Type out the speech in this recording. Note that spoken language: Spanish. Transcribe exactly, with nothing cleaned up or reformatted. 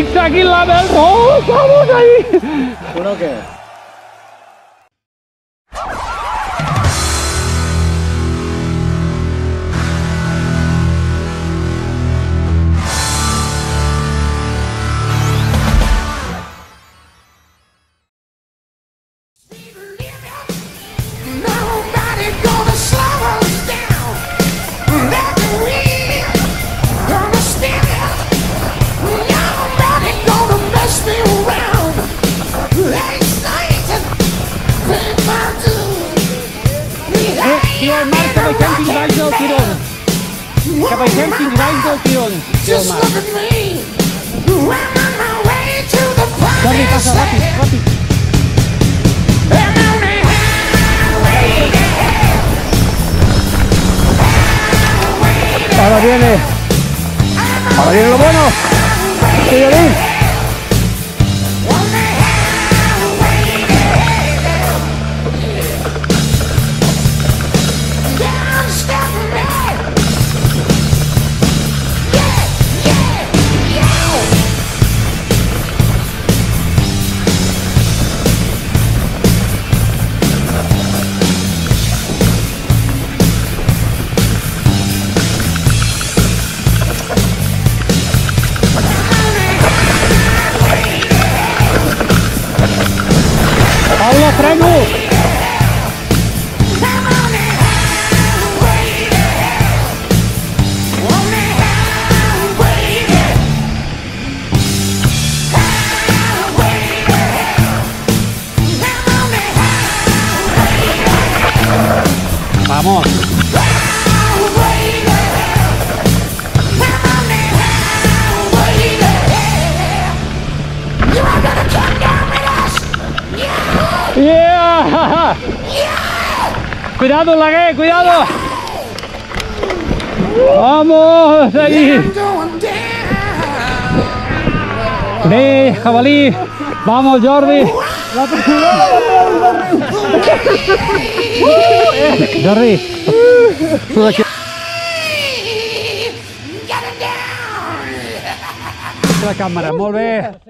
Zigzaggy level. Oh, bravo, Ziggy. Good, okay. Just look at me. I'm on my way to the promised land. I'm on the highway to hell. Ahora viene. Ahora viene lo bueno. Señorín. On the highway to hell. Don't stop me. Vamos. Yeah. Cuidado, Lagué, cuidado. Vamos ahí. Ve, jabalí. Vamos, Jordi. La Jordi, tú aquí. La cámara, molt bé.